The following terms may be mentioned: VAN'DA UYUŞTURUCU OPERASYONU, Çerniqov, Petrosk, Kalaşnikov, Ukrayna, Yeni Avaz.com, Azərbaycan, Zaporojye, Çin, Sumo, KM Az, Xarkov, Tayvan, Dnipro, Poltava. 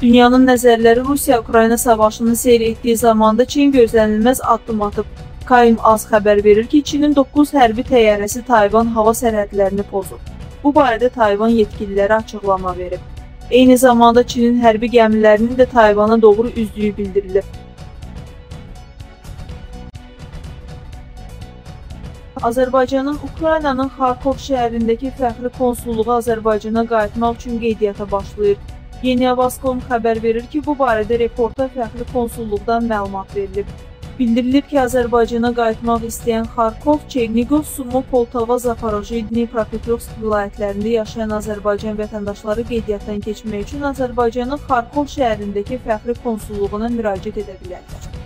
Dünyanın nəzərləri Rusiya-Ukrayna savaşını seyr etdiyi zamanda Çin gözlənilməz addım atıb. KM Az xəbər verir ki, Çinin 9 hərbi təyyarəsi Tayvan hava sərhədlərini pozub. Bu barədə Tayvan yetkililəri açıqlama verib. Eyni zamanda Çinin hərbi gəmilərinin də Tayvana doğru üzdüyü bildirilib. Azərbaycanın Ukraynanın Xarkov şəhərindəki fəxri konsulluğu Azərbaycana qayıtmaq üçün qeydiyyata başlayır. Yeni Avaz.com xəbər verir ki, bu barədə reporta fəxri konsulluqdan məlumat verilib. Bildirilir ki, Azərbaycana qayıtmaq istəyən Xarkov, Çerniqov, Sumo, Poltava, Zaporojye, Dnipro, Petrosk vilayətlərində yaşayan Azərbaycan vətəndaşları qeydiyyatdan keçmək üçün Azərbaycanın Xarkov şəhərindəki fəxri konsulluğuna müraciət edə bilərlər.